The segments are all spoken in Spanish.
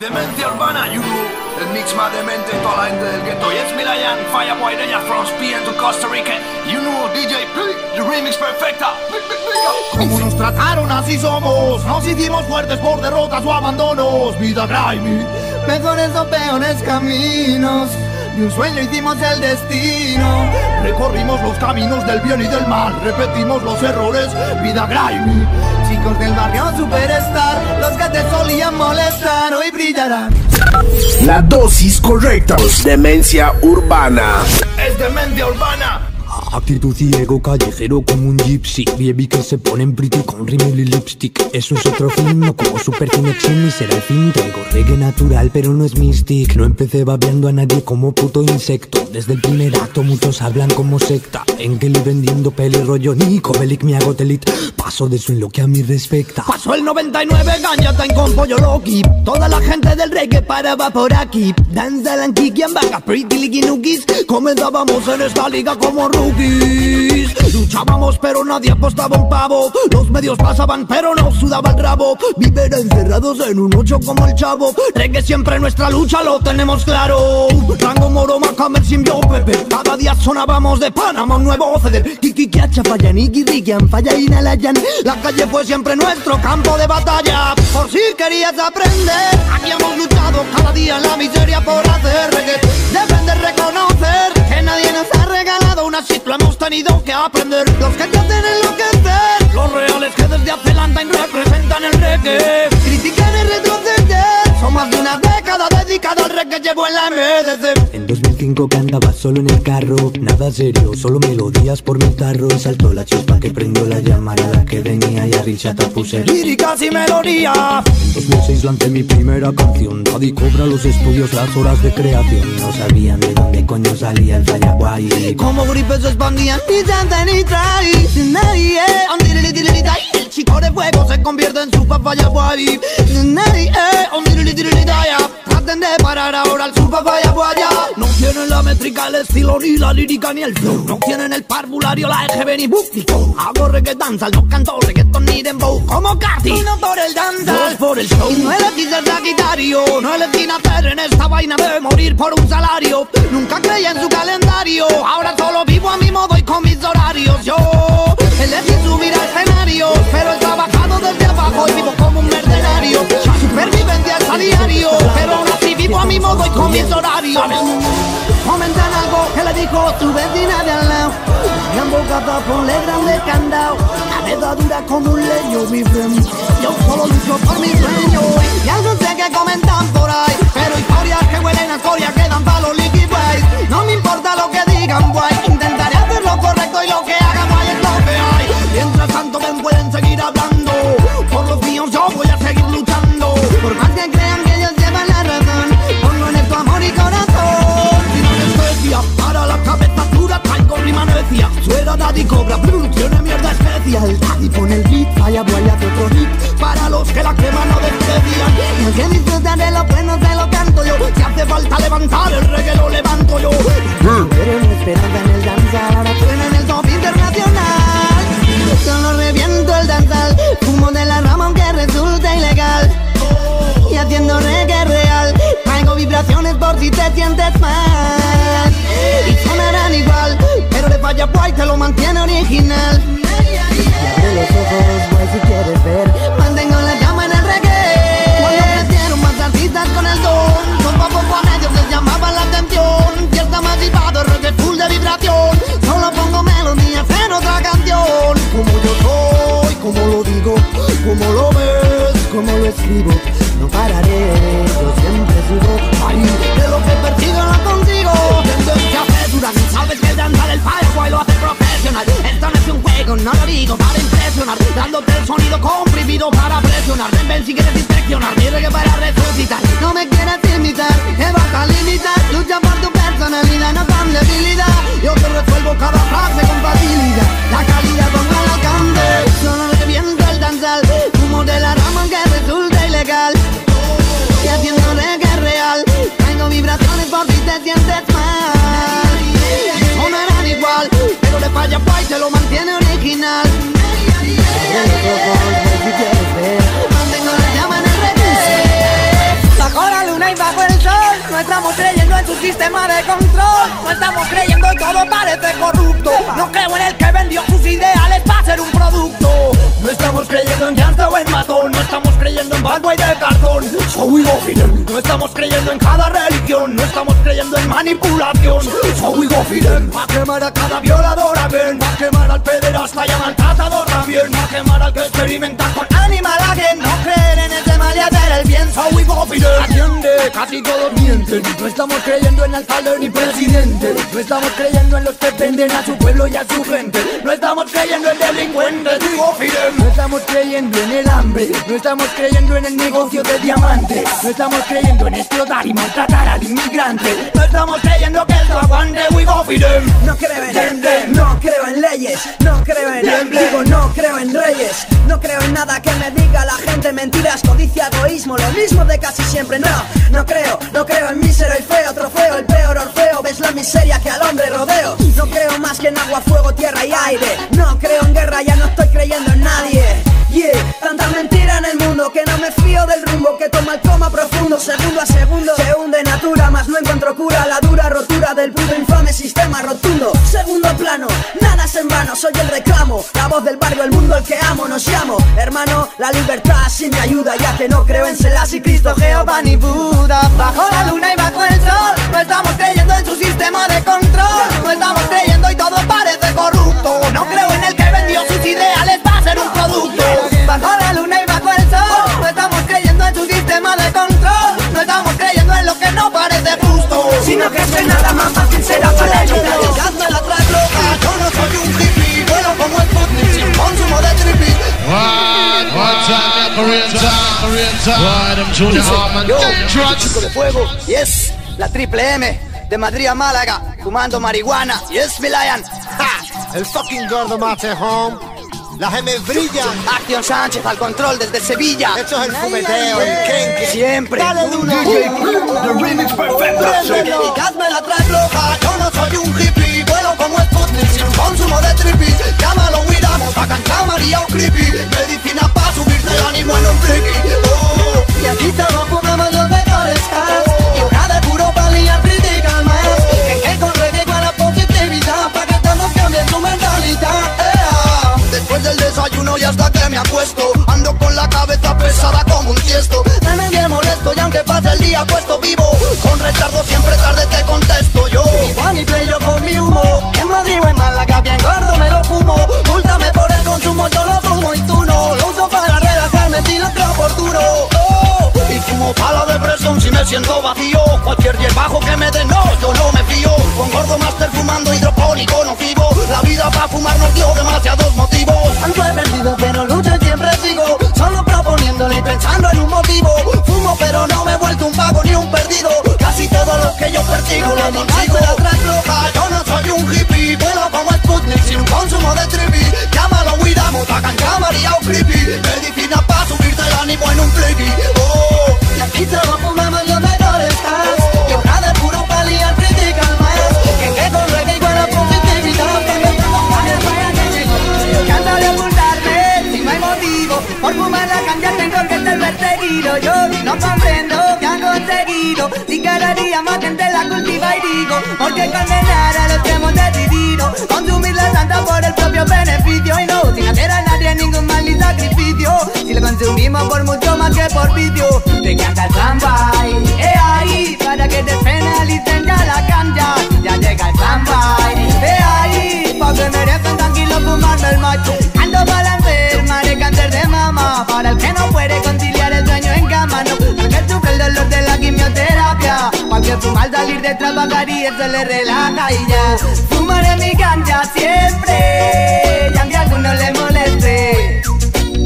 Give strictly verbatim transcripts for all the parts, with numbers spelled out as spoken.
Demencia urbana, you. El mix más demente de toda la gente del ghetto. Yes, Milayan, Fyahbwoy, Deña from Spain to Costa Rica. You know, D J P, the remix perfecta. Como nos trataron, así somos. Nos hicimos fuertes por derrotas o abandonos. Vida grimy. Mejores o peores caminos. De un sueño hicimos el destino. Recorrimos los caminos del bien y del mal. Repetimos los errores. Vida grimy. Chicos del barrio superstar, los que te solían molestar hoy brillarán. La dosis correcta. Demencia urbana. Es demencia urbana. Actitud ciego, callejero como un gypsy. Baby que se pone en pretty con rímel y lipstick. Eso es otro fin, no como super conexión ni será el fin. Traigo reggae natural pero no es mystic. No empecé babeando a nadie como puto insecto. Desde el primer acto muchos hablan como secta. En Kelly vendiendo peli rollo Nico Bellic, mi agotelit. Paso de eso en lo que a mí respecta. Pasó el noventa y nueve, ganja tan con pollo loki. Toda la gente del reggae paraba por aquí. Danza la antiqui en vaca, pretty liginukis. Comenzábamos en esta liga como rookies. Luchábamos pero nadie apostaba un pavo. Los medios pasaban pero no sudaba el rabo. Vivir encerrados en un ocho como el Chavo. Reggae siempre nuestra lucha, lo tenemos claro. Rango Moro, Macamer, Simbio, Pepe. Cada día sonábamos de Panamá un nuevo ceder. Kiki, Kiacha, Fayan, Iki, Rikian, Falla y Nalayan. La calle fue siempre nuestro campo de batalla. Por si querías aprender, aquí hemos luchado cada día en la miseria por hacer reggae. Deben de reconocer que nadie nos ha regalado una situación. Lo hemos tenido que aprender. Los que te hacen enloquecer, los reales que desde hace lanza y representan el reggae. Critican el retroceder. Son más de una década dedicada al reggae. Llevo en la M D C. En dos mil cinco cantaba solo en el carro. Nada serio, solo melodías por mi tarro. Saltó la chispa que prendió la llama a la que venía y a Richata puse líricas y melodía. En dos mil seis lancé mi primera canción. Daddy Cobra, los estudios, las horas de creación. No sabían de dónde coño salía el Fyahbwoy. Como gripes expandían ni chantan ni traí. Sin nadie, el chico de fuego se convierte en su papá Fyahbwoy. Sin nadie, traten de parar ahora al su papá Fyahbwoy. No tienen la métrica, el estilo, ni la lírica, ni el flow. No tienen el parvulario, la E G B, ni bústico. Hago reggae danzal, no canto reggaeton ni dembow. Como Cati, uno por el danzal, dos por el show. Y no elegí ser sagitario, no elegí nacer en esta vaina de morir por un salario. Nunca creí en su calendario, ahora solo vivo a mi modo y con mis horarios. Yo elegí subir a escenarios, pero he trabajado desde abajo y vivo como un mercenario. Supervivencia es a diario, pero aún así vivo a mi modo y con mis horarios. Comentan algo que le dijo tu vecina de al lado. Gran bocada, ponle grande candado. Cabeza dura como un leño, mi friend. Yo solo lucho por mi sueño. Y algo sé que comentan por ahí, pero historias que huelen a escoria quedan pa' los liquid boys. No me importa lo que digan, guay. Intentaré hacer lo correcto y lo que hagan, guay, es lo que hay. Mientras tanto me pueden seguir hablando. Por los míos yo voy a seguir luchando. Por más que crean que ellos llevan la razón, pongo en esto amor y corazón. Sin anestesia, para la cabeza dura, traigo rima necia. Suena Daddy Cobra, Blum, tiene mierda especial. Daddy pone el beat, Fyahbwoy hace otro hit. Para los que la crema no desprecian. Y el que disfruta de los buenos se lo canto yo. Si hace falta levantar el reggae lo levanto yo. Pero no esperanza en el danzar, ahora suena en el top internacional. Solo reviento el danzal, fumo de la rama aunque resulte ilegal. Y haciendo reggae real, traigo vibraciones por si te sientes mal. Y sonarán igual, pero de Fyahbwoy te lo mantiene original. Abre los ojos, güey, si quieres ver. Mantengo la llama en el reggae. Cuando crecieron más artistas con el don, son pocos a medios les llamaban la atención. Fiesta más vivado, reggae full de vibración. Solo pongo melodías en otra canción. Como yo soy, como lo digo, como lo ves, como lo escribo. No pararé, yo siempre sigo. Ay, de lo que persigo no consigo. Entonces ya se duran, sabes que danzar el Fyahbwoy lo hace profesional. Esta no es un juego, no lo digo para impresionar. Dándote el sonido comprimido para presionar. Ven si quieres inspeccionar, mi reggae para resucitar. No me quieras imitar, te vas a limitar. Lucha por tu personalidad, no tan debilidad. Yo te resuelvo cada frase con facilidad. La calidad ponga la cante. Solo reviento el danzal, humo de la rama que resulta ilegal. Y haciendo reggae real, tengo vibraciones por si te sientes mal. Sonarán igual, pero de Fyahbwoy te lo mantiene original. Mantengo la llama en el reggae. y bajo el sol. No estamos creyendo en su sistema de control. No estamos creyendo y todo parece corrupto. No creo en el que vendió sus ideales para ser un producto. No estamos creyendo en Yanta o en Matón. No estamos creyendo en Fyahbwoy de cartón. Soy Gofiren. No estamos creyendo en cada religión. No estamos creyendo en manipulación. Soy Gofiren. Va a quemar a cada violadora, ven. Va a quemar al pederasta y a maltratador también. Va a quemar al que experimenta con animal again. No creen en el tema de hacer el bien. Soy Gofiren. Atiende, casi todos mienten. No estamos creyendo en alcalde ni presidente. No estamos creyendo en los que venden a su pueblo y a su gente. No estamos creyendo en delincuentes. Soy Gofiren. No estamos creyendo en el hambre, no estamos creyendo en el negocio de diamantes, no estamos creyendo en explotar y maltratar al inmigrante, no estamos creyendo que esto aguante. We go for them. No creo en dem, dem. No creo en leyes, no creo en dem, dem. Digo, no creo en reyes, no creo en nada que me diga la gente, mentiras, codicia, egoísmo, lo mismo de casi siempre. No, no creo, no creo en mísero y feo, trofeo, el peor orfeo, ves la miseria que al hombre rodeo. No creo más que en agua, fuego, tierra y aire, no creo en guerra, ya no estoy creyendo en nada. Yeah, yeah, tanta mentira en el mundo que no me fío del rumbo que toma el coma profundo, segundo a segundo se hunde natura, mas no encuentro cura, la dura rotura del puto infame sistema rotundo, segundo plano, nada es en vano, soy el reclamo, la voz del barrio, el mundo el que amo, nos llamo, hermano, la libertad sí me ayuda, ya que no creo en Selassie, Cristo, Jehová ni Buda, bajo la luna y bajo el sol, no estamos creyendo en su sistema de control, no estamos creyendo y todo parece corrupto, no creo en el que vendió sus ideales para ser un producto. Bajo la luna y bajo el sol, no estamos creyendo en su sistema de control, no estamos creyendo en lo que no parece justo, sino que soy nada más fácil será para el mundo. Llegando a la track loca, yo no soy un hippie, vuelo como el Sputnik sin consumo de trippy. What, what's up, Korean time, Korean time. What, I'm Junior Hartman. Yo, yo chico de fuego, yes, la triple M, de Madrid a Málaga, fumando marihuana, yes, me lion. Ha, el fucking gordo mate home. Las M brillan. Acción Sánchez al control desde Sevilla. Esto es el fumeteo, el kenke. Siempre. Dale duro. D J Blum, the remix perfecto. Dedicadme la track loca. Yo no soy un hippie. Vuelo como Sputnik sin consumo de trippy. Llámalo Wiramos, hagan camaría o creepy. Medicina para subirte el ánimo en un friki. Oh. Y aquí todos fumamos los mejores cars. Y una de puro valía critical más. Que que con reggae para la positividad. Para que todos cambien su mentalidad. Después del desayuno y hasta que me acuesto, ando con la cabeza pesada como un tiesto. Me me bien molesto y aunque pase el día puesto vivo, con retardo siempre tarde te contesto yo. Mi Juan y play yo con mi humo, en Madrid o en Málaga bien gordo me lo fumo. Múltame por el consumo, yo lo fumo y tú no. Lo uso para relajarme si lo creo oportuno. Oh. Y fumo para la depresión si me siento vacío. Cualquier diez bajo que me den, no, yo no me fío. Con gordo master fumando hidropónico nocivo. La vida para fumar nos dio demasiados motivos. Tanto he perdido pero lucho y siempre sigo, solo proponiéndole y pensando en un motivo. Fumo pero no me he vuelto un vago ni un perdido. Casi todo lo que yo persigo no, lo consigo. La track loca, yo no soy un hippie. Vuelo como Sputnik sin consumo de trippy. Llámalo Wiramos, hagan camaría o creepy. Medicina para subirte el ánimo en un flippy. Oh. Y aquí te lo fumamos los mejores cars. Y una de puro paliar critical más. Que que con reggae y con la positividad. Canto de ocultarme, si no hay motivo. Por fumarla cambiar tengo que ser perseguido. Yo no comprendo que han conseguido. Si cada día más gente la cultiva y digo, ¿por qué condenar a los que hemos decidido consumir la santa por el propio beneficio? Y no, sin hacer a nadie ningún mal ni sacrificio. Si lo consumimos por mucho más que por vicio. Te canta el trambai, eh ahí, para que te penalicen ya la cancha. Ya llega el trambai, eh ahí, pa' que merecen tranquilo fumarme el macho. Ando para la enferma de cáncer de mama, para el que no puede conciliar el sueño en cama. No, porque sufre el dolor de la quimioterapia, para que fuma al salir de trabajar y eso le relaja. Y ya, fumaré mi cancha siempre, ya que a alguno le moleste.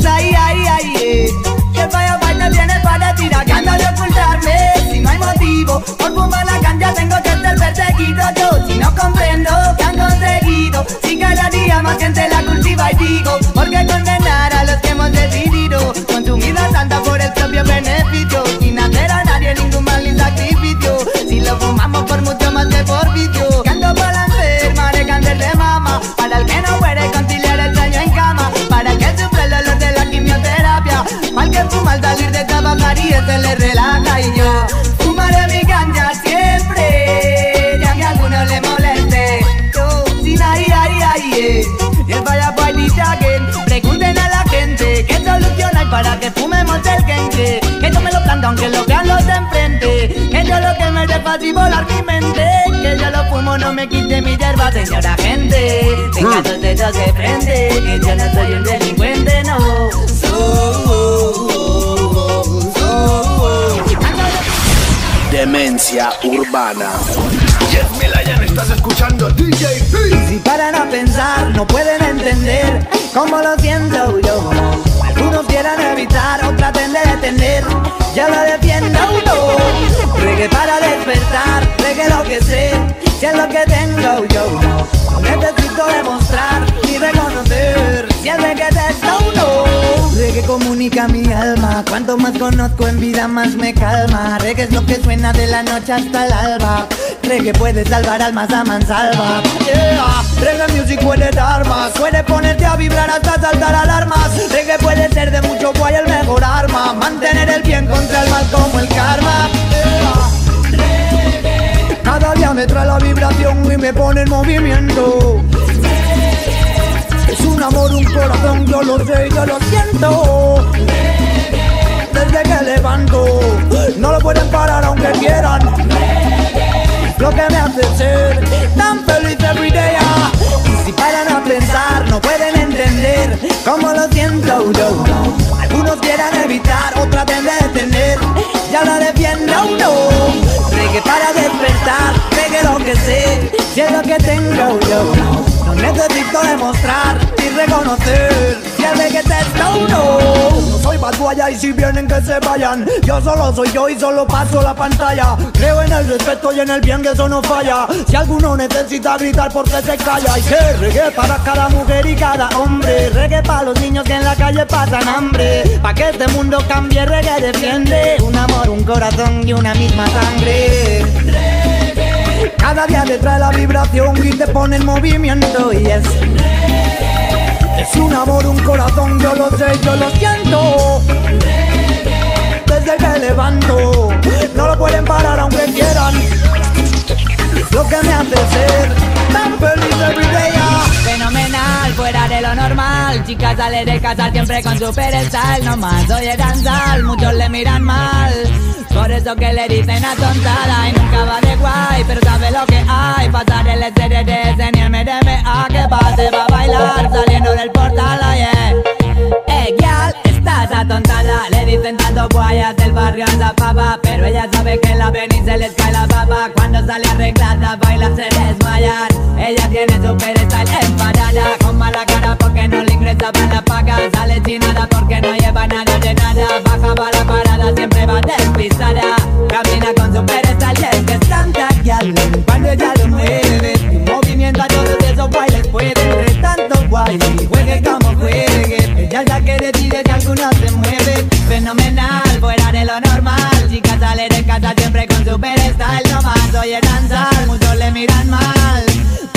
Ay, ay, ay, eh. Que vaya vaina viene para tirar, que ando de ocultarme, si no hay motivo. Por fumar la cancha tengo que ser perseguido yo, si no comprendo que han conseguido. Si cada día más gente la cultiva y digo, ¿por qué condenar a los que hemos decidido consumir la santa por el propio beneficio? Sin hacer a nadie ningún mal ni sacrificio. Si lo fumamos por mucho más que por vicio. Que ando para la enferma de cáncer de mama, para el que no puede conciliar el sueño en cama, para el que sufre el dolor de la quimioterapia, para el que fuma al salir de trabajar y eso le relaja. Y importa aunque lo vean los de enfrente. Que yo lo que me dé fácil volar mi mente. Que yo lo fumo, no me quite mi hierba, señora gente. Tenga los dedos de frente, que yo no soy un delincuente, no. Demencia urbana. Yes, Milayan, estás escuchando D J P. Si paran a pensar, no pueden entender cómo lo siento yo. Algunos quieren evitar, otros traten de detener. Ya lo defiendo yo. Reggae para despertar, reggae lo que sé, si es lo que tengo yo. No necesito demostrar ni reconocer si es de que te reggae comunica mi alma, cuanto más conozco en vida más me calma. Reggae es lo que suena de la noche hasta el alba. Reggae puede salvar almas a mansalva. Yeah. Reggae music puede dar más, puede ponerte a vibrar hasta saltar alarmas. Reggae puede ser de mucho guay el mejor arma, mantener el bien contra el mal como el karma. Yeah. Reggae. Cada día me trae la vibración y me pone en movimiento. Es un amor, un corazón, yo lo sé, yo lo siento. Desde que levanto, no lo pueden parar aunque quieran. Lo que me hace ser tan feliz every day. Y si paran a pensar, no pueden entender cómo lo siento yo. Algunos quieran evitar, otros traten de detener. Ya lo defiendo yo. Reggae para despertar, reggae lo que sé, si es lo que tengo yo. No necesito demostrar y reconocer si es de que te está uno. No soy Fyahbwoy y si vienen que se vayan. Yo solo soy yo y solo paso la pantalla. Creo en el respeto y en el bien que eso no falla. Si alguno necesita gritar porque se calla. Y que reggae para cada mujer y cada hombre. Reggae para los niños que en la calle pasan hambre. Pa' que este mundo cambie, reggae defiende. Un amor, un corazón y una misma sangre. Cada día te trae la vibración y te pone en movimiento. Y es reggae. Es un amor, un corazón, yo lo sé, yo lo siento. Reggae. Desde que levanto, no lo pueden parar aunque quieran. Lo que me hace ser tan feliz every day. Fenomenal, fuera de lo normal. Chicas sale de casa siempre con super style. No más soy de danzar, muchos le miran mal. Por eso que le dicen a tontada y nunca va de guay, pero sabe lo que hay. Pasar el S D D S ni el M D M A, que pase va a bailar saliendo del portal, yeah. Hey, girl, estás atontada, le dicen tanto guayas del barrio anda papa, pero ella sabe que la ven y se les cae la papa. Cuando sale arreglada baila se desmayan. Ella tiene super style enfadada, con mala cara porque no le ingresa para la paga. Sale sin nada porque no lleva nada de nada. Baja para la parada, siempre va despisada. Camina con super style y es que es tanta y al cuando ella lo mueve. Un movimiento a todos esos bailes puede. Entre tanto guay, juegue como juegue. Ella es la que decide si algunos se mueven. Fenomenal, fuera de lo normal. Chica sale de casa siempre con super style. No más oye danzar, muchos le miran mal.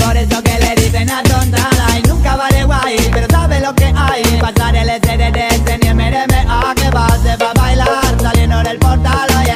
Por eso que le dicen a tontada y nunca vale guay, pero sabe lo que hay. Pasar el S D D S ni el M D M A, que va, se va a bailar saliendo del portal, oye.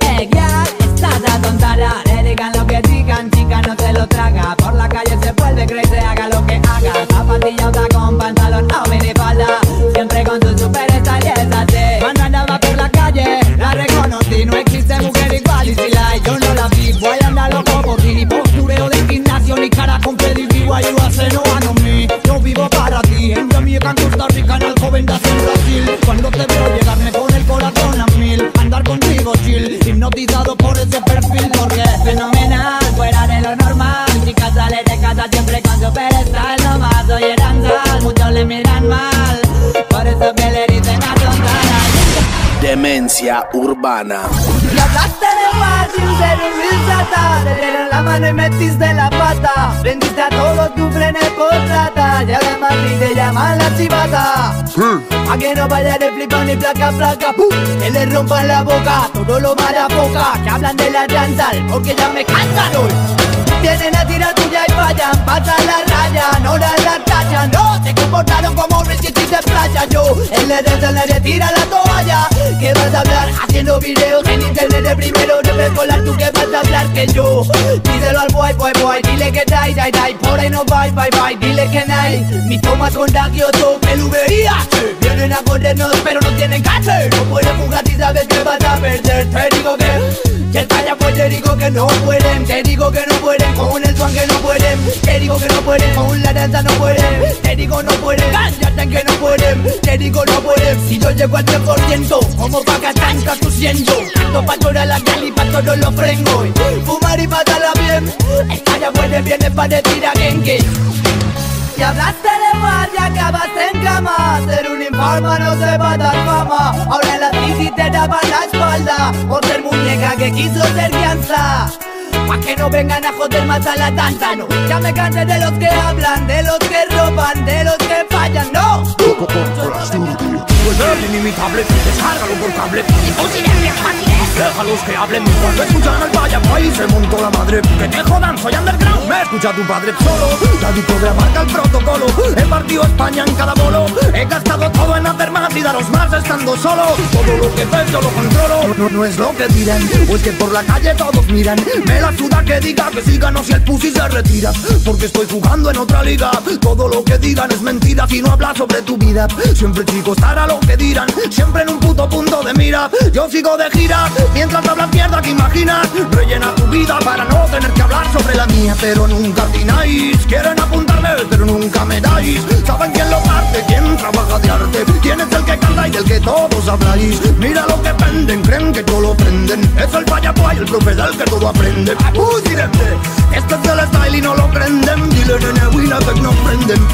Hey, girl, estás atontada, le digan lo que digan, chica no se lo traga. Por la calle se vuelve crazy, haga lo que haga. Zapatilla o tacón, pantalón o minifalda, siempre con su super style, es así. Cuando andaba por la calle, la reconocí. No existe mujer igual y si la hay, yo no la vi. Voy a andar loco por ti, postureo de gimnasio, ni cara con pedigree. You hace no one on me, yo vivo para ti. En Dominica, en Costa Rica, en Alcobendas, en Brasil. Cuando te veo llegar me pone el corazón a mil. Andar contigo chill, hipnotizado por ese perfil. Porque es fenomenal, fuera de lo normal. Chicas sale de casa siempre con super style. No más oye danzar, muchos le miran mal. Por eso que le dicen a tontar. Demencia urbana. Y hablaste de paz sin ser un risata. Te dieron la mano y metiste la pata. Vendiste a todos tu frenes por plata. Y además ni te llaman la chivata. mm. A que no vaya de flipón ni placa placa. ¡Pum! Que le rompan la boca, todo lo mala boca. Que hablan de la danza, porque ya me cansan hoy. Vienen a tirar tuya y fallan, pasan la raya, no la raya, no se comportaron como un resistente playa. Yo, el líder se le retira la toalla. ¿Qué vas a hablar? Haciendo videos en internet de primero, no me colar, tú que vas a hablar que yo. Díselo al boy, boy, boy, dile que dai, dai, dai, por ahí no bye, bye, bye, dile que nai. Mis tomas con Daggio, yo peluquería. Vienen a corrernos, pero no tienen cáncer. No pueden jugar si sabes que vas a perder. Te digo que que talla pues te digo que no pueden, te digo que no pueden, con el swang que no pueden, te digo que no pueden, con la danza no pueden, te digo no pueden, cállate que no pueden, te digo no pueden, si yo llego al tres por ciento, como vaca tanca tu siendo, canto pa' toda la cal y pa' todos los frengos, fumar y pasarla bien, el talla pues viene pa' decir a Genki. Y hablaste de más y acabaste en cama. Ser un infarma no se va a dar fama. Ahora las crisis te daban la espalda por ser muñeca que quiso ser guianza. Pa' que no vengan a joder más a la tanta, no. Ya me cansé de los que hablan, de los que roban, de los que fallan, no. Volver inimitable, descárgalo por cable. Imposible, déjalos que hablen, cuando escuchan al vaya país se montó la madre. Que te jodan, soy underground, me escucha tu padre solo. Daddy Cobra marca el protocolo, he partido España en cada bolo. He gastado todo en hacer más y daros más estando solo. Todo lo que ves yo lo controlo, no, no es lo que dirán, pues que por la calle todos miran. Me la suda que diga que sigan o si el pussy se retira, porque estoy jugando en otra liga. Todo lo que digan es mentira si no hablas sobre tu vida. Siempre chico estará lo que dirán, siempre en un puto punto de mira. Yo sigo de gira, mientras hablas mierda que imaginas. Rellena tu vida para no tener que hablar sobre la mía. Pero nunca atináis, quieren apuntarme pero nunca me dais. Saben quién lo parte, quién trabaja de arte, quién es el que canta y del que todos habláis. Mira lo que venden, creen que todo lo prenden. Es el Fyahbwoy, el profe del que todo aprende. Uy, direte, este es el style y no lo prenden. Dile nene, Winnipeg no prenden.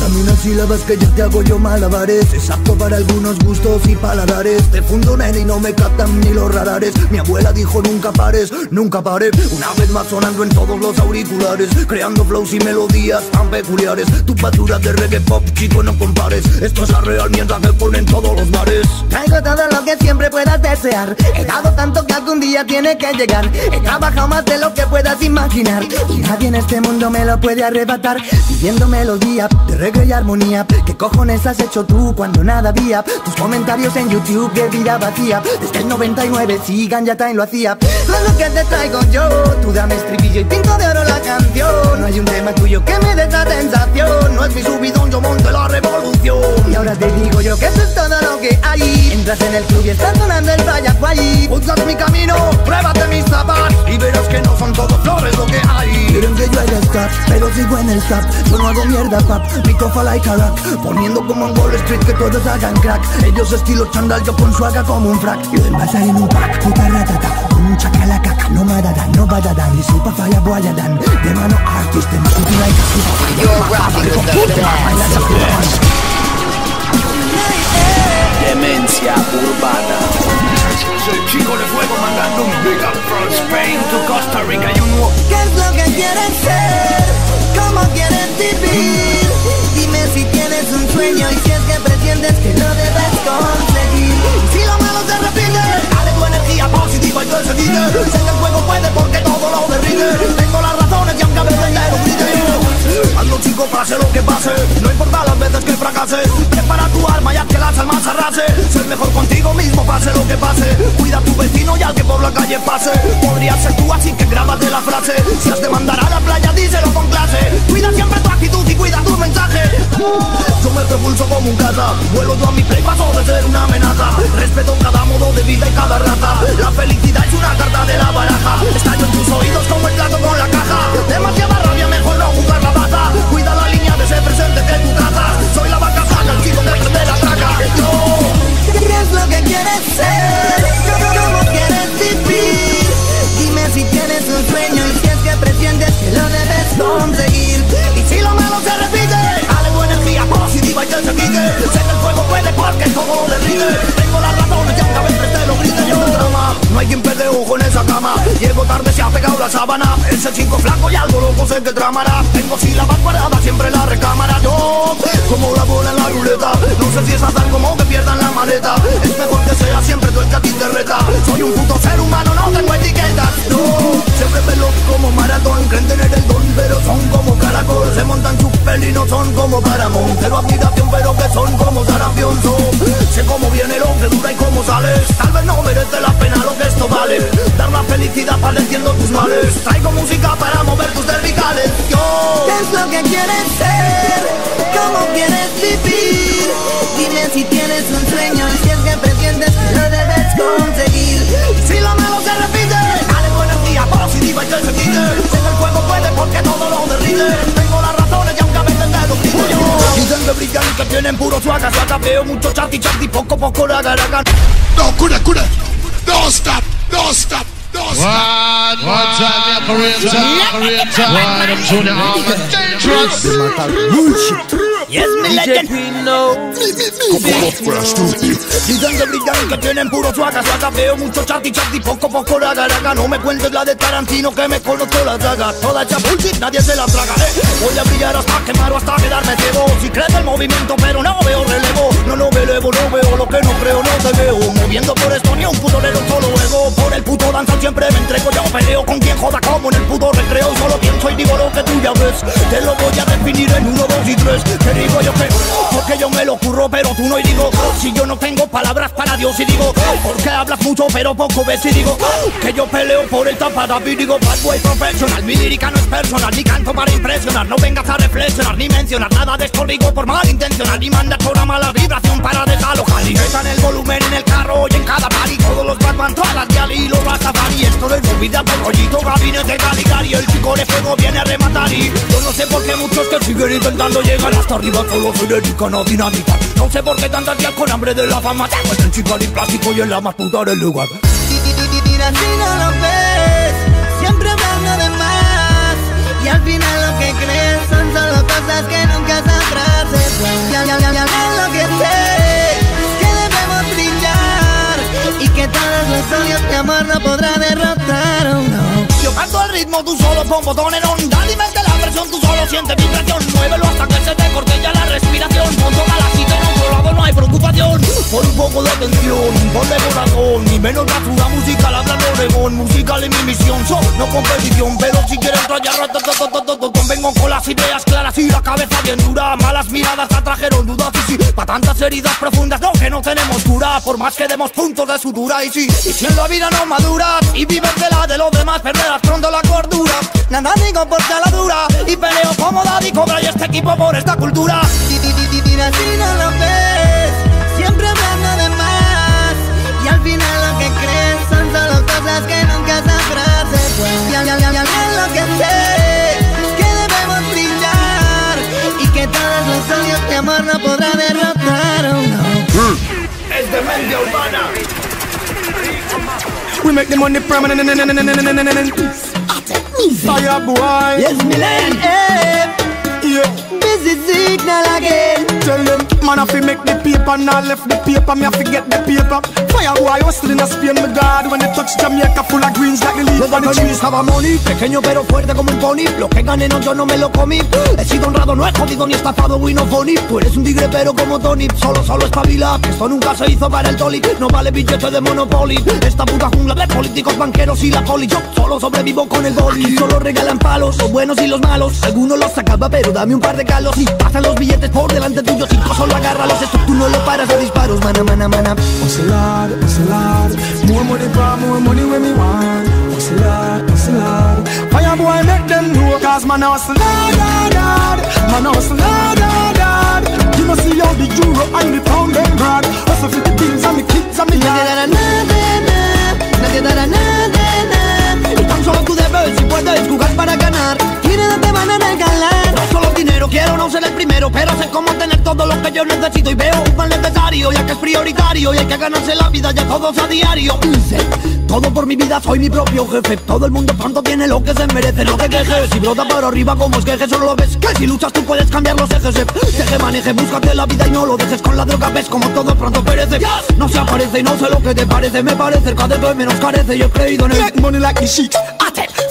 Dame unas sílabas que ya te hago yo malabares. Exacto para algunos gustos y paladares. Te fundo nene y no me captan ni los radares. Mi abuela dijo nunca pares, nunca paré. Una vez más sonando en todos los auriculares, creando flows y melodías tan peculiares. Tu basura de reggae pop, chico, no compares. Esto es la real mierda que ponen todos los bares. Traigo todo lo que siempre puedas desear. He dado tanto que algún día tiene que llegar. He trabajado más de lo que puedas imaginar y nadie en este mundo me lo puede arrebatar. Viviendo melodía de reggae y armonía. ¿Qué cojones has hecho tú cuando nada había? Tus comentarios en YouTube de vida vacía. Desde el noventa y nueve sigan ya también lo hacía. Lo que te traigo yo, tú dame estribillo y pinto de oro la canción. No hay un tema tuyo que me dé esa sensación. No es mi subidón, yo monto la revolución. Y ahora te digo yo que eso es todo lo que hay. Entras en el club y está sonando el Fyahbwoy. Usas mi camino, pruébate mis zapatos y verás que no son todos flores lo que hay. Quieren que yo era star, pero sigo en el trap. Yo no hago mierda pap, mi cofa like a rack. Poniendo como en Wall Street que todos hagan crack. Ellos estilo chandal, yo con suaga como un frac. Yo envasar en un pack, puta ratata, con un chacalacaca, no marada, no vayadán. Ni supa falla boyadan, de mano artist, de masuti like a supa. You're rocking with the best. Demencia urbana. Soy chico de fuego mandando un big up from Spain to Costa Rica. Y un nuevo. ¿Qué es lo que quieren ser? ¿Cómo quieren vivir? Dime si tienes un sueño y si es que pretendes que lo debes conseguir. Si lo malo se repite, dale tu energía positiva y tú ese líder. Sé que el fuego puede porque todo lo derrite. Tengo las razones y aunque a veces ya lo grite. Hazlo chico, pase lo que pase, no importa las veces que fracases. Prepara tu alma y haz que las almas arrase. Ser mejor contigo mismo, pase lo que pase. Cuida a tu vecino y al que por la calle pase. Podrías ser tú, así que grábate la frase. Si has de mandar a la playa, díselo con clase. Cuida siempre tu actitud y cuida tu mensaje. Yo me propulso como un caza, vuelo yo a mi play, paso de ser una amenaza. Respeto cada modo de vida y cada raza. La felicidad es una carta de la baraja. Estallo en tus oídos como el plato con la caja. Demasiada rabia, mejor no jugar la baza. Cuida la línea de ser presente que tú trazas. Soy la vaca saca, el chico de la traca. No. ¿Qué es lo que quieres ser? ¿Cómo quieres vivir? Dime si tienes un sueño y si es que pretendes que lo debes conseguir. Y si lo malo se repite, dale tu energía positiva y te se quite. Sé que el fuego puede porque todo lo derrite. Tengo las razones y aunque a veces te lo grite. Yo no drama, no hay quien perde ojo en esa cama. Llego tarde, se ha pegado la sábana. Ese chico flaco y algo loco sé que tramará. Tengo sílabas guardadas siempre en la recámara. Yo, como la bola en la ruleta, no sé si es azar como que pierdan la maleta. Es mejor que sea siempre tú el que a ti te reta. Soy un puto ser humano, no tengo etiquetas. No, siempre veloz como maratón, crente felicidad padeciendo tus males. Traigo música para mover tus cervicales. Yo, ¿qué es lo que quieres ser? ¿Cómo quieres vivir? Dime si tienes un sueño y si es que pretendes que lo debes conseguir. Si lo malo se repite, dale buena energía positiva y que se quite. En el fuego puede porque todo lo derrite. Tengo las razones y aunque a veces me los quito yo. Dicen que brillan y que tienen puro suaga. Suaga veo mucho chat y chat y poco poco la garaga. No, cura, cura. No stop, no stop, no stop. One more time, operator, operator. One up to the arm and dangerous. Yes, me legend. Dicen que brillan que tienen puro suaga, suaga. Veo mucho chat y chat y poco poco la garaga. No me cuentes la de Tarantino que me conozco la daga. Toda esa bullshit nadie se la traga. eh. Voy a brillar hasta quemar o hasta quedarme ciego. Si crece el movimiento pero no veo relevo. No lo no elevo, no veo lo que no creo, no te veo. Moviendo por esto ni un puto lero solo ego. Por el puto danza siempre me entrego. Yo peleo con quien joda como en el puto recreo. Solo pienso y digo lo que tú ya ves. Te lo voy a definir en uno, dos y tres. Te digo yo que porque yo me lo curro pero tú no, y digo si yo no tengo palabras para Dios. Y digo porque hablas mucho pero poco ves. Y digo que yo peleo por el tapada. Y digo Fyahbwoy professional. Mi lírica no es personal ni canto para impresionar. No vengas a reflexionar ni mencionar nada de esto. Digo por malintencional ni mandas por una mala vibración para desalojar. Y está en el volumen en el carro y en cada party. Todos los Batman, todas las Yali y los Rastafari. Esto es movida por rollito, gabinete Caligari. El chico de fuego viene a rematar. Y yo no sé por qué muchos que siguen intentando llegar hasta arriba solo se dedican a dinamita. No sé por qué tantas días con hambre de la fama. Tengo el chico al plástico y en la más puta del lugar. Tirantino lo ves, siempre hablando de más. Y al final lo que crees son solo cosas que nunca sabrás. Ya, ya, ya, ya, lo que sé, que debemos brillar y que todos los odios de amor no podrá derrotar, oh no. Yo canto el ritmo, tú solo pon botones on. Dale y mete la presión, tú solo sientes vibración. Muévelo hasta que se te corte ya la respiración. Ponto la cita en otro lado, no hay preocupación. Por un poco de atención, ponle corazón. Ni menos basura musical, habla de Oregón. Musical es mi misión, so, no competición. Pero si quieres rayar, vengo con las ideas claras y la cabeza bien dura. Malas miradas atrajeron dudas y sí, pa' tantas heridas profundas, no, que no tenemos cura. Por más que demos puntos de sutura y sí. Y si en la vida no maduras y vives de la de los demás, perderás pronto la cordura. Nada digo porque la dura y peleo como Daddy Cobra y este equipo por esta cultura. Tira si no lo ves, siempre hablando de más. Y al final lo que crees son solo cosas que nunca sabrás. Y al final lo que sé, los odios de amor no podrá derrotar, oh no. Es Demencia urbana. We make the money permanent. Fyahbwoy. Yes, me land. Yeah. This is signal again. Tell them, man, if we make the paper, now left the paper, me have to get the paper. Fyahbwoy hustling a Spain, my God. When they touch Jamaica, full of greens like the leaf on the trees. Have a money, pequeño pero fuerte como un pony. Lo que gané no, yo no me lo comí. He sido honrado, no he jodido ni estafado, we no funny. Tú eres un tigre pero como Tony. Solo, solo espabila, que esto nunca se hizo para el toli. No vale billete de Monopoly. Esta puta jungla de políticos, banqueros y la poli. Yo solo sobrevivo con el boli. Aquí solo regalan palos, los buenos y los malos. Algunos los acaba, pero dame un par de calos. Y pasan los billetes por delante tuyo, cinco solo agárralos. Esto tú no lo paras de disparos, mana, mana, mana. What's a lot, what's a lot. More money, but more money when we want. What's a lot, what's a lot. Fyahbwoy make them know, cause mana was a lot, lot, lot. Mana was a lot, lot, lot. You must see all the euro and the pound and broad. Also for the things and the kids and the yard. No te dará nada, no te. Tan solo tú debes y puedes jugar para ganar. Y nada te van a regalar. No solo dinero, quiero no ser el primero, pero sé cómo tener todo lo que yo necesito. Y veo un mal necesario, ya que es prioritario. Y hay que ganarse la vida, ya todos a diario. Hice todo por mi vida, soy mi propio jefe. Todo el mundo pronto tiene lo que se merece. No te quejes, si brota para arriba como es que solo lo ves. Que si luchas tú puedes cambiar los ejes. Deje, maneje, búscate la vida y no lo dejes con la droga. Ves como todo pronto perece. No se aparece y no sé lo que te parece. Me parece el cadete menos carece. Yo he creído en el make money like the sheets.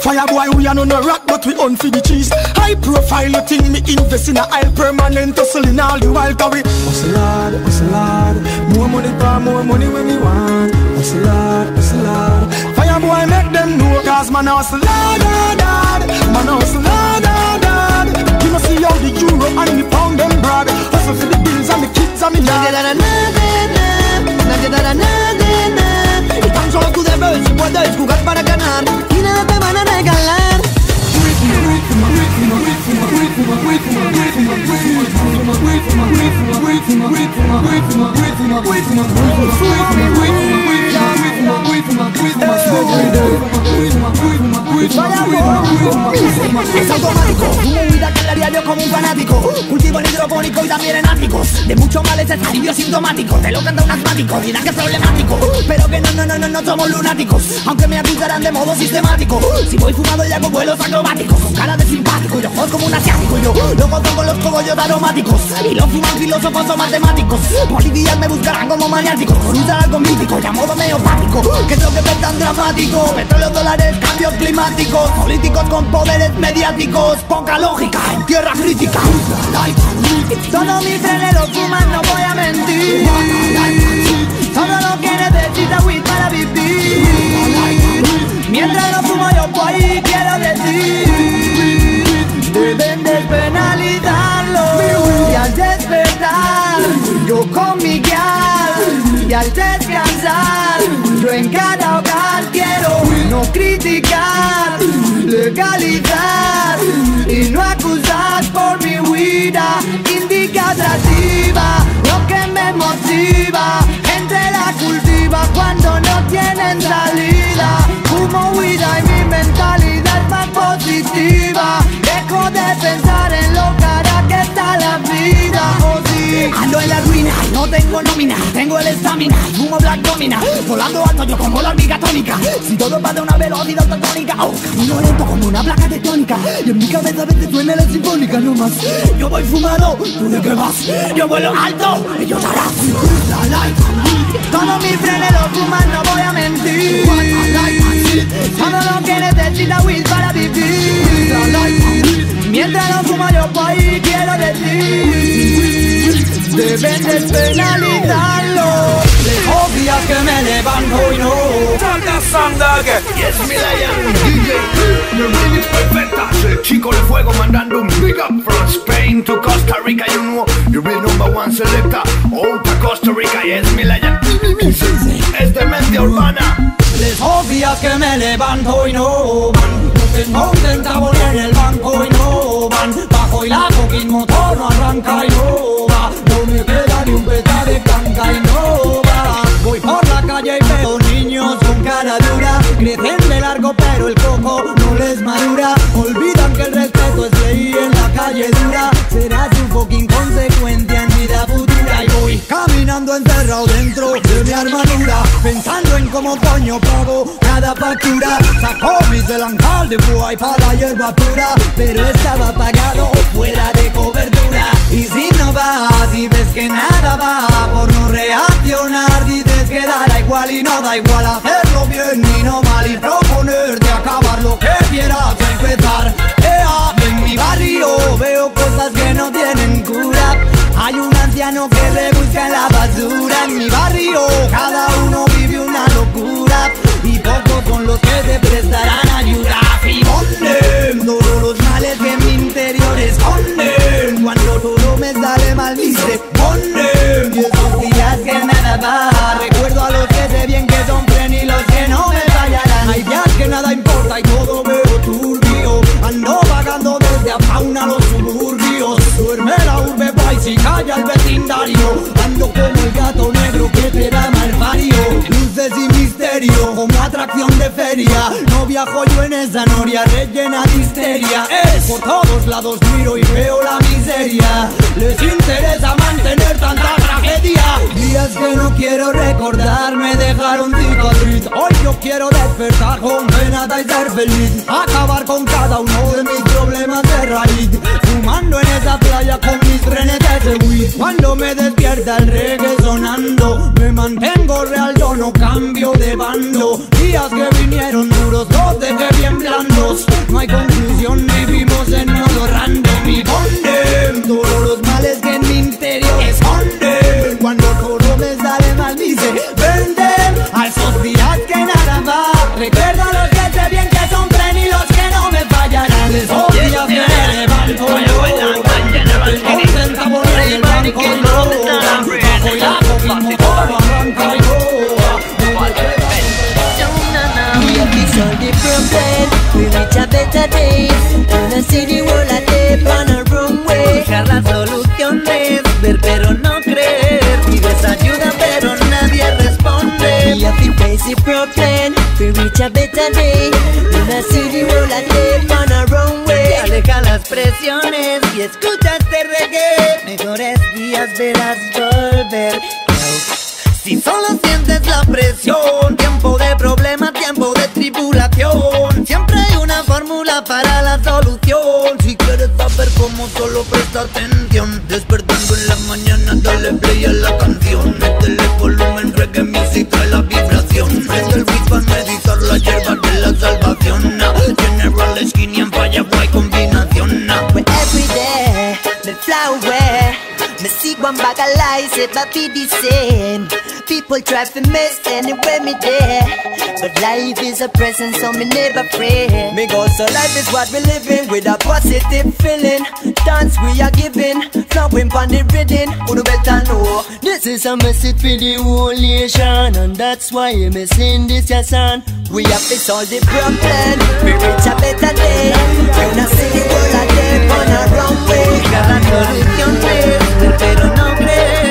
Fyahbwoy, we are no rock, but we on for the cheese. High profile, you think me invest in a aisle permanent, hustling all the while, cause we hustle hard, hustle hard. More money, pa, more money when we want. Hustle hard, hustle hard. Fyahbwoy, make them know, cause man, hustle hard, hard, hard. Man, hustle hard, hard, hard. You know see how the euro and the pound them broad. Hustle for the bills and the kids and the yard. Tan solo tú debes y puedes jugar para ganar y nada te van a regalar. Es automático, una vida que la diario como un fanático. Cultivo en hidropónico y también en áticos. De muchos males es alivio sintomático. Te lo canta un asmático, dirán que es problemático. Pero que no, no, no, no, no somos lunáticos. Aunque me acusarán de modo sistemático. Si voy fumado y hago vuelos acrobáticos, con cara de simpático y los ojos como un asiático. Y yo lo conto con los cogollos aromáticos. Y los fuman filósofos o matemáticos. Policías me buscarán como maniáticos. Con un salaco mítico y a modo meopático. ¿Qué es lo que ves tan dramático? Petróleo, dólares, cambios climáticos. Políticos con poderes mediáticos, poca lógica en tierra crítica. Todo mi cerebro fuma, no voy a mentir. Todo lo que necesita weed para vivir. Mientras lo fumo yo por ahí quiero decir, deben despenalizarlo. Y al despertar, yo con mi guial. Y al descansar, yo en cada hogar quiero no criticar, legalizar y no acusar por mi huida indica atractiva, lo que me motiva, gente la cultiva cuando no tienen salida, fumo huida y mi mentalidad es más positiva, dejo de pensar en lo cara que está la vida, oh sí, ando en la ruina, no tengo nómina, tengo el estamina, fumo black domina, volando alto yo como la hormiga tónica, si todo va de una velocidad tatónica, oh, camino lento como una placa tectónica, y en mi cabeza a veces suena la sinfónica nomás, yo voy fumado, tú de qué vas, yo vuelo alto, yo darás, todo mi frenero fumar no voy a mentir, todo lo que necesita Will para vivir, mientras lo fumo yo por ahí quiero decir, deben despenalizarlo. Obvia que me levanto y no Santa Santa que yes mi Dayan D J P, mi ring es perfecta. El chico de fuego mandando un big up from Spain to Costa Rica. You know, the real number one selecta. Otra Costa Rica, yes mi Dayan. Es demencia urbana. Les obvia que me levanto y no van. Monten tabón en el banco y no van. Bajo y la coca y el motor no arranca y no va. No me queda ni un beta de canca y no va. Voy por la calle y veo niños con cara dura. Crecen de largo pero el coco no les madura. Olvidan que el respeto es ley en la calle dura. Será su fucking consecuencia en vida futura. Y voy caminando encerrado dentro de mi armadura, pensando en cómo coño pago cada factura. Sacó mi delantal de buey para hierba pura, pero estaba pagado fuera de cobertura. Y si no va, si ves que nada va, por no reaccionar dices que dará igual y no da igual hacerlo bien ni no mal y proponerte acabar lo que quieras empezar. Ea, en mi barrio veo cosas que no tienen cura. Hay un anciano que rebusca en la basura. En mi barrio cada uno vive una locura y pocos son los que te prestarán ayuda. Y condem, todos los males que mi interior esconden. Cuando todo me sale mal dice condem. Y esos días que nada va, recuerdo a los que sé bien que son fren y los que no me fallarán. Hay días que nada importa y todo veo turbio. Ando vagando desde a fauna a los suburbios. Duerme la urbe país y calla el vecindario. Ando como el gato negro que te da mal pario. Luces y misterio como atracción de feria. No viajo yo en esa noria rellena de histeria. Es por todos lados miro y veo la miseria. Les interesa mantener tanta tragedia. Días que no quiero recordar me dejaron cicatriz. Hoy yo quiero despertar con venada y ser feliz. Acabar con cada uno de mis problemas de raíz. Fumando en esa playa con mis trenes de weed. Cuando me despierta el reggae sonando, me mantengo real, yo no cambio de bando. Días que vinieron duros, los dejé bien blandos. No hay confusión, vivimos en modo random. Y condem, todos los males que en mi interior esconden. Cuando todo me sale mal dice venden. A esos días que nada va, recuerdo a los que sé bien que son fren y los que no me fallarán. Les obvia que me levanto yo, con centavos en el banco y no. Bajo y la coca y motor arranca y no. No hay que pensar. all the problem. We reach a better day. Una city world a day on a runway. Buscar la solución es ver pero no creer. Pides ayuda pero nadie responde. We have the basic problem. We reach a better day. Una city world a day on a runway. Aleja las presiones y escucha este reggae. Mejores días verás volver. Si solo sientes la presión, tiempo de problema, tiempo de tribulación. Siempre hay una fórmula para la solución. Si quieres saber cómo, solo presta atención. Despertando en la mañana, dale play a la canción. Métele volumen, reggae music, trae la vibración. Es el beat para meditar la hierba de la salvación. General Skinny en Fyahbwoy combinación. We're every day, the flower. Me sigo and bagalize it, but be the same. People try to mess anywhere me there, but life is a present, so me never pray. Me go, so life is what we living with a positive feeling. Dance we are giving, flowing pon the rhythm. Who better know? This is a message for the whole nation, and that's why me sing this your song. We have to solve the problem. We reach a better day. You not see the world a day on a runway. Cada solución es ver pero no creer.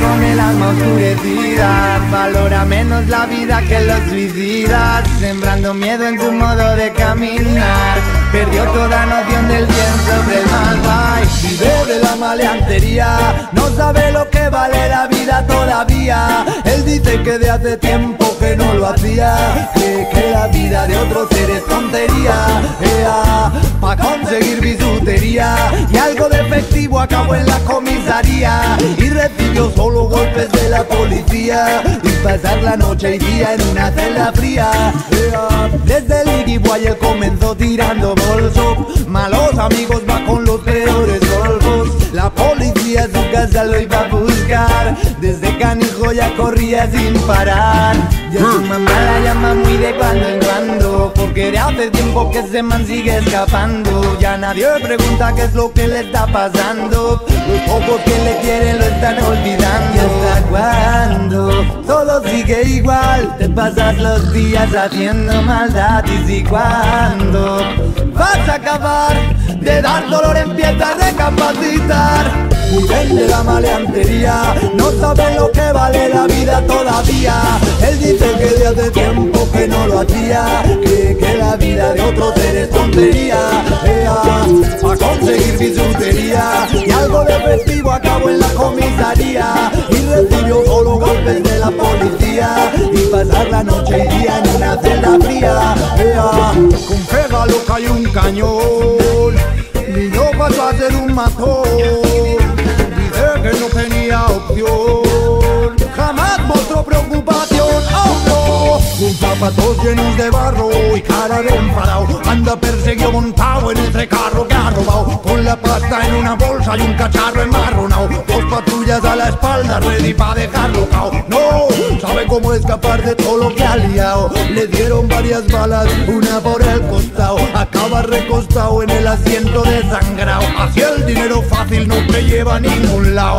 Con el alma oscurecida, valora menos la vida que los suicidas, sembrando miedo en su modo de caminar. Perdió toda noción del bien sobre el mal. Bye. Vive de la maleantería, no sabe lo que vale la vida todavía. Él dice que de hace tiempo que no lo hacía, cree que la vida de otros seres tontería. Ea, pa' conseguir bisutería y algo de efectivo acabó en la comisaría y recibió solo golpes de la policía y pasar la noche y día en una celda fría. Ea, desde el Iribuay él comenzó tirando bolsos, malos amigos va con los peores golpos. La policía a su casa lo iba a buscar, desde canijo ya corría sin parar. Y a su mamá la llama muy de cuando en cuando, porque de hace tiempo que ese man sigue escapando. Ya nadie pregunta qué es lo que le está pasando, los pocos que le quieren lo están olvidando. ¿Y hasta cuándo todo sigue igual? Te pasas los días haciendo maldad. ¿Y si cuándo vas a acabar? De dar dolor empieza a recapacitar. Viven de la maleantería, no saben lo que vale la vida todavía. Él dice que de hace tiempo que no lo hacía, cree que la vida de otros seres tontería. Ea, a conseguir bisutería y algo de festivo acabó en la comisaría y recibió solo golpes de la policía y pasar la noche y día en una celda fría. Ea, con pega loca y un cañón, y yo paso a ser un matón. Que no tenía opción, jamás mostró preocupación, oh no. Sus zapatos llenos de barro y cara de enfadado, anda perseguido montado en ese carro que ha robado, con la pasta en una bolsa y un cacharro enmarronao, dos patrullas a la espalda ready pa' dejarlo cao. No sabe cómo escapar de todo lo que ha liado, le dieron varias balas, una por el costado, acaba recostado en el asiento desangrado. Así el dinero fácil no te lleva a ningún lado.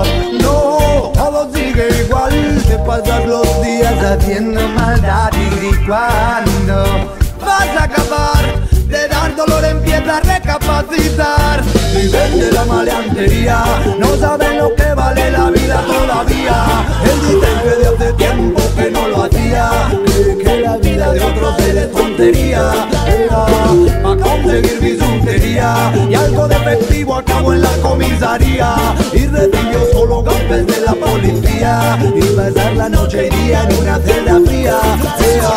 No, todo sigue igual, te pasas los días haciendo maldad. Y cuando vas a acabar, de dar dolor empieza a recapacitar. Viven de la maleantería, no saben lo que vale la vida todavía. Él dice que de hace tiempo que no lo hacía, cree que la vida de otros seres tontería. Era pa' conseguir bisutería y algo de efectivo acabó en la comisaría y recibió solo golpes de la policía y pasar la noche y día en una celda fría. Era,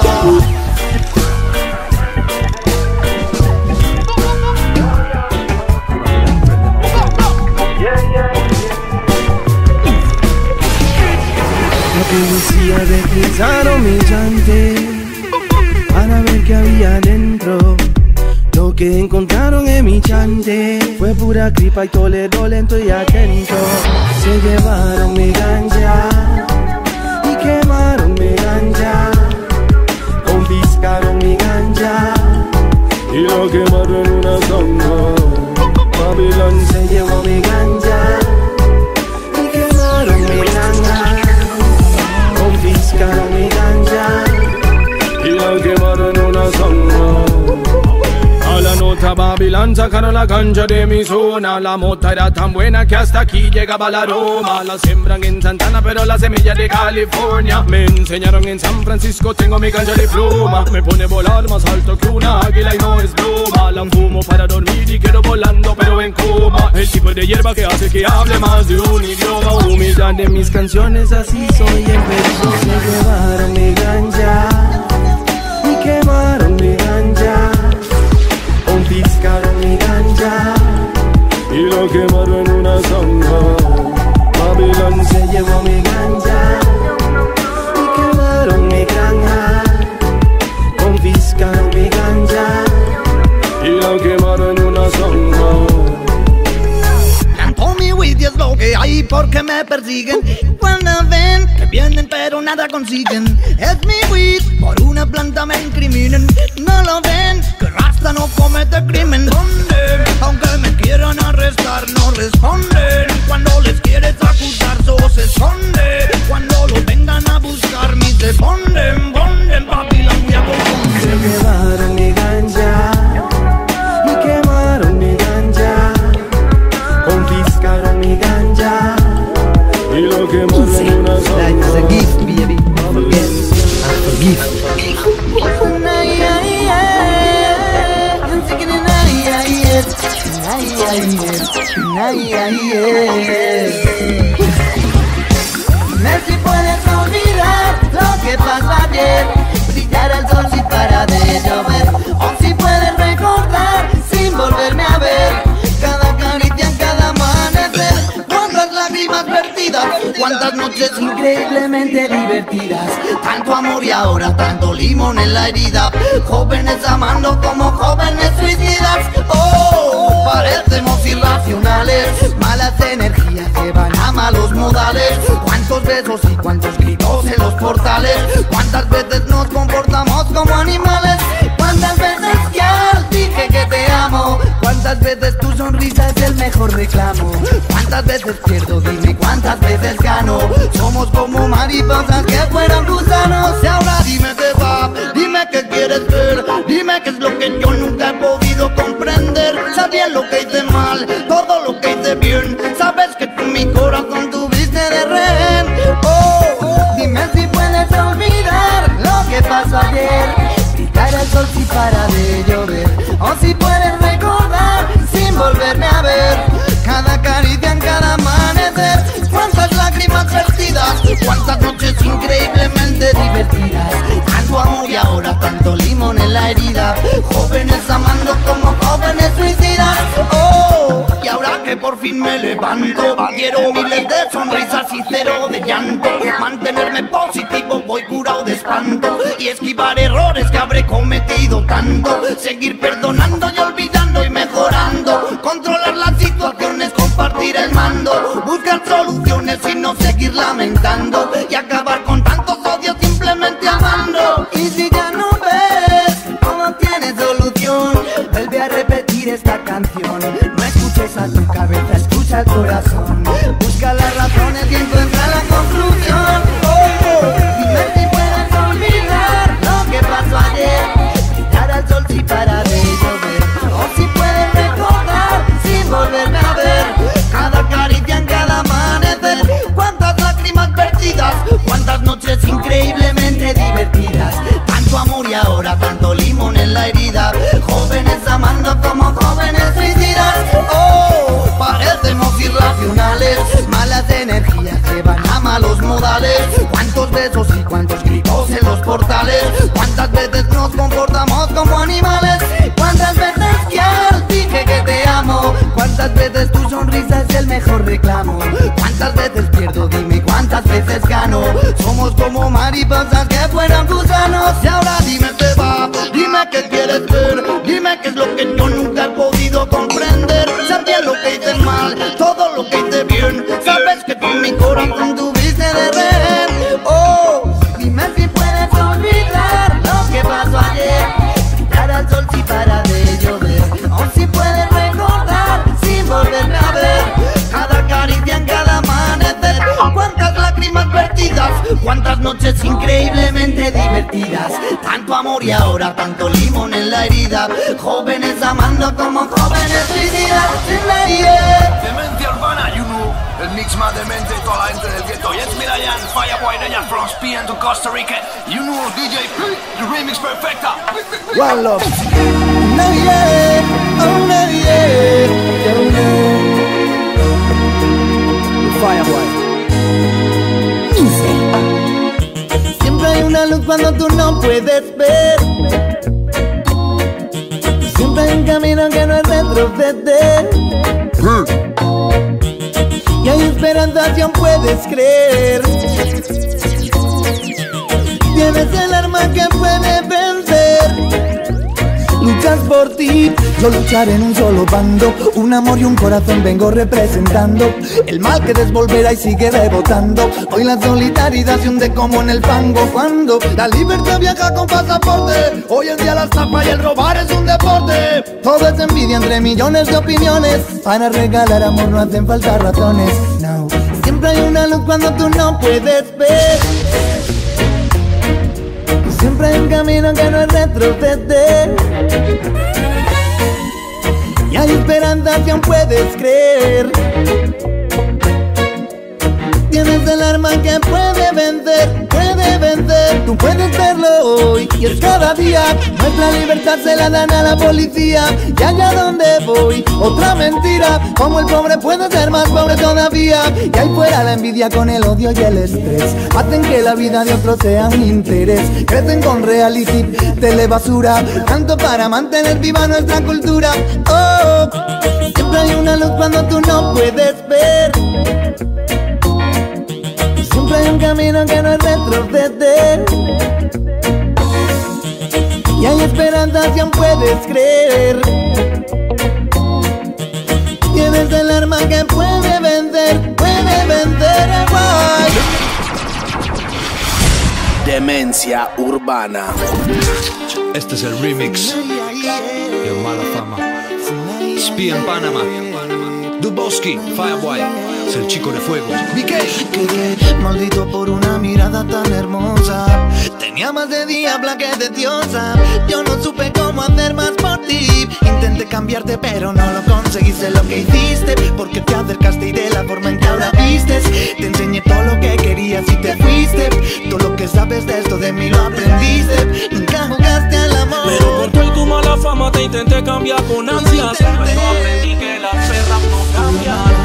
policía deslizaron mi llante para ver qué había dentro. Lo que encontraron en mi chante fue pura gripa y toledo lento y atento. Se llevaron mi ganja y quemaron mi ganja, confiscaron mi ganja y lo quemaron en una zona. Babilón se llevó mi ganja y quemaron mi ganja. pesca mi ganja y la quemaron en una zona. A la nota Babilán sacaron la cancha de mi zona. La mota era tan buena que hasta aquí llegaba el aroma. La siembran en Santana pero la semilla de California. Me enseñaron en San Francisco, tengo mi cancha de pluma. Me pone a volar más alto que una águila y no es pluma. La fumo para dormir y quedo volando pero en coma. El tipo de hierba que hace que hable más de un idioma. Humildad de mis canciones, así soy en persona. Me llevaron mi ganja y quemaron mi ganja. Confiscaron mi ganja y lo quemaron en una zanja. Babilón se llevó mi ganja y quemaron mi granja. Confiscaron mi ganja y lo quemaron en una zanja. Tommy Witty es lo que hay porque me persiguen. Cuando ven que vienen pero nada consiguen. Es mi weed, por una planta me incriminan. No lo ven que no comete crimen. ¿Dónde? Aunque me quieran arrestar no responden. Cuando les quieres acusar so se esconde. Cuando los vengan a buscar mis se ponden, ponden, Babilón ya confunde. Se llevaron mi ganja y quemaron mi ganja. Confiscaron mi ganja y lo quemaron en una zona. Forgive, baby, forgive, I forgive. Ay, ay, ay, ay, ay. Dime si puedes olvidar lo que pasó ayer, si ya era el sol sin para de llover, o si puedes recordar sin volverme a ver cada caricia en cada amanecer. Cuántas lágrimas vertidas, cuántas noches increíblemente divertidas, tanto amor y ahora tanto limón en la herida, jóvenes amando como jóvenes suicidas. Oh, parecemos irracionales, malas energías que van a malos modales. Cuántos besos y cuántos gritos en los portales, cuántas veces nos comportamos como animales. Cuántas veces ya dije que te amo, cuántas veces tu sonrisa es el mejor reclamo. Cuántas veces pierdo, dime cuántas veces gano. Somos como mariposas que fueron gusanos. Y ahora dime qué va, dime qué quieres ver, dime qué es lo que yo nunca he podido comprender. Sabía lo que hice mal, todo lo que hice bien, sabes que tú mi corazón tuviste de rehén. Oh, oh, dime si puedes olvidar lo que pasó ayer, si cae el sol si para de llover, o si puedes recordar sin volverme a ver cada caricia en cada amanecer. Cuántas lágrimas vertidas, cuántas noches increíblemente divertidas, tanto amor y ahora tanto limón en la herida, jóvenes amando como jóvenes suicidas. Oh, y ahora que por fin me levanto, quiero miles de sonrisas y cero de llanto. Mantenerme positivo, voy curado de espanto y esquivar errores que habré cometido tanto. Seguir perdonando y olvidando y mejorando, controlar las situaciones, compartir el mando, buscar soluciones y no seguir lamentando, y acabar con tantos odios simplemente amando. Y si ya no ves cómo tiene solución, vuelve a repetir esta canción. No escuches a tu cabeza, escucha al corazón. Busca las razones y encuentra la conclusión. Oh, dime si puedes olvidar lo que pasó ayer, gritar al sol si para de llover, o si puedes recordar sin volverme a ver cada caricia en cada amanecer. Cuántas lágrimas vertidas, cuántas noches increíblemente divertidas, tanto amor y ahora tanto limón en la herida, jóvenes amando como jóvenes suicidas. Oh, parecemos irracionales, malas energías que van a malos modales. Cuántos besos y cuántos gritos en los portales, cuántas veces nos comportamos como animales. Cuántas veces ya dije que te amo, cuántas veces tu sonrisa es el mejor reclamo. Cuántas veces pierdo, dime cuántas veces gano. Somos como mariposas que fueron gusanos. Y ahora dime qué va, dime qué quieres ver, dime qué es lo que yo nunca he podido comprender. Sabía lo que hice mal, todo lo que hice bien, sabes que con mi corazón tuviste de rehén. Oh, dime si puedes olvidar lo que pasó ayer, gritar al sol si para de llover, o si puedes recordar sin volverme a ver cada caricia en cada amanecer. Cuántas lágrimas vertidas, cuántas noches noches increíblemente divertidas. Tanto amor y ahora tanto limón en la herida. Jóvenes amando como jóvenes suicidas en la herida. Demencia urbana, you know. El mix más demente y toda la gente del gueto. Jens Mirayan, Fyahbwoy, Dayan from Spain to Costa Rica. You know, D J P, the remix perfecta. One love. No, yeah. Oh, no, yeah. Oh, no. Fyahbwoy. Siempre hay una luz cuando tú no puedes ver. Siempre hay un camino que no es retroceder. Y hay esperanza si aún puedes creer. Tienes el arma que puede vencer. Luchas por ti. Yo lucharé en un solo bando. Un amor y un corazón vengo representando. El mal que desvolverá y sigue rebotando. Hoy la solidaridad se hunde como en el fango. Cuando la libertad viaja con pasaporte. Hoy en día la estafa y el robar es un deporte. Todo es envidia entre millones de opiniones. Para regalar amor no hacen falta razones, no. Siempre hay una luz cuando tú no puedes ver. Siempre hay un camino que no es retroceder. Y hay esperanza que aún puedes creer. Tienes el arma que puede vencer, puede vencer. Tú puedes verlo hoy y es cada día. Nuestra libertad se la dan a la policía. Y allá donde voy, otra mentira. Como el pobre puede ser más pobre todavía. Y ahí fuera la envidia con el odio y el estrés. Hacen que la vida de otros sea un interés. Crecen con reality, telebasura. Tanto para mantener viva nuestra cultura. Oh, siempre hay una luz cuando tú no puedes ver. Siempre hay un camino que no es retroceder. Y hay esperanza si aún puedes creer. Tienes el arma que puede vencer, puede vencer el guay. Demencia urbana. Este es el remix de Mala Fama. Spía en Panamá. Duboski, Fyahbwoy. Es el chico de fuego. Quedé maldito por una mirada tan hermosa. Tenía más de diabla que de diosa. Yo no supe cómo hacer más por ti. Intenté cambiarte pero no lo conseguí. Sé lo que hiciste porque te acercaste y de la forma en que ahora vistes. Te enseñé todo lo que querías y te fuiste. Todo lo que sabes de esto de mí lo aprendiste. Nunca jugaste al amor. Pero por tu y tu mala fama te intenté cambiar con ansias. Pero aprendí que las perras no cambian.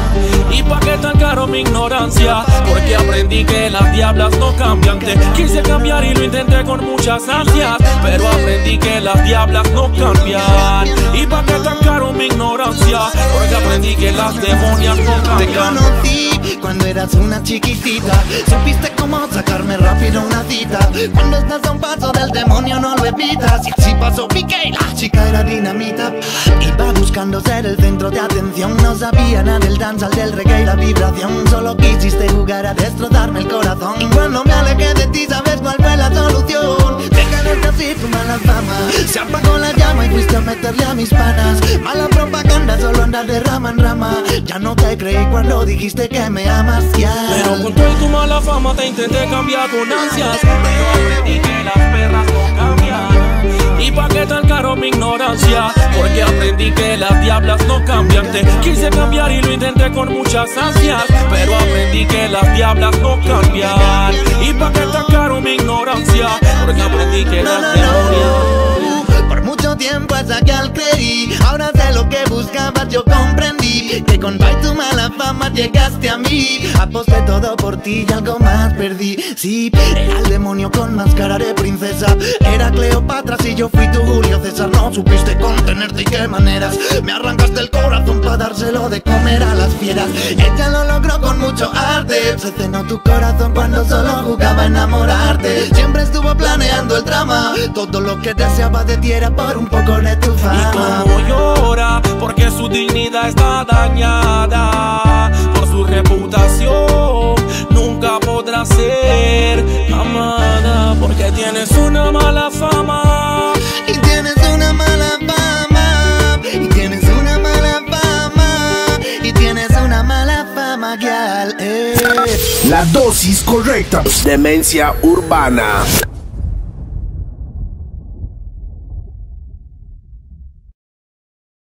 ¿Y pa' qué tan caro mi ignorancia? Porque aprendí que las diablas no cambian. Te quise cambiar y lo intenté con muchas ansias. Pero aprendí que las diablas no cambian. ¿Y pa' qué tan caro mi ignorancia? Porque aprendí que las demonias no cambian. Te conocí cuando eras una chiquitita. Supiste cómo sacarme rápido una cita. Cuando estás a un paso del demonio no lo evitas. Y así pasó Piqué, la chica era dinamita. Iba buscando ser el centro de atención. No sabía nada del danza, del reggae y la vibración. Solo quisiste jugar a destrozarme el corazón. Y cuando me alejé de ti sabes cuál fue la solución. Te ganaste así tu mala fama. Se apagó la llama y fuiste a meterle a mis panas. Mala propaganda solo andas de rama en rama. Ya no te creí cuando dijiste que me amas ya. Pero con todo y tu mala fama te intenté cambiar con ansias. Pero aprendí que las perras no cambian. ¿Y pa' qué tan caro mi ignorancia? Porque aprendí que las diablas no cambian. Te quise cambiar y lo intenté con muchas ansias. Pero aprendí que las diablas no cambian. ¿Y pa' qué tan caro mi ignorancia? Porque aprendí que las demonias. Por mucho tiempo hasta que al creí. Ahora sé lo que buscabas, yo comprendí. Que con bye tu mala fama llegaste a mí. Aposté todo por ti y algo más perdí. Sí, era el demonio con máscara de princesa. Era Cleopatra si yo fui tu Julio César. No supiste contenerte y qué maneras. Me arrancaste el corazón para dárselo de comer a las fieras. Ella lo logró con mucho arte. Se cenó tu corazón cuando solo jugaba a enamorarte. Siempre estuvo planeando el drama. Todo lo que deseaba de ti era por un poco de tu fama. Y como llora porque su dignidad está dañada. Por su reputación nunca podrá ser amada. Porque tienes una mala fama. Y tienes una mala fama. Y tienes una mala fama. Y tienes una mala fama, girl, eh. la dosis correcta. Demencia urbana.